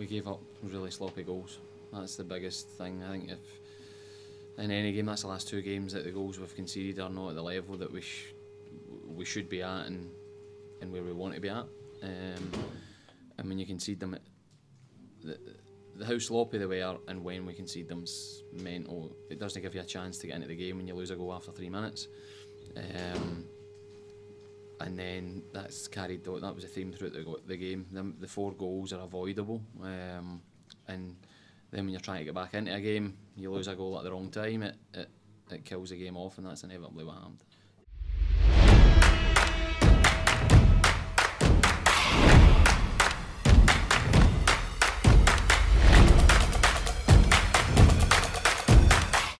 we gave up really sloppy goals. That's the biggest thing. I think if in any game, that's the last two games that the goals we've conceded are not at the level that we should be at and where we want to be at. And when you concede them, how sloppy they were and when we concede them's mental. It doesn't give you a chance to get into the game when you lose a goal after 3 minutes. And then that's carried on. That was the theme throughout the game. The four goals are avoidable. And then when you're trying to get back into a game, you lose a goal at the wrong time. It kills the game off, and that's inevitably what happened.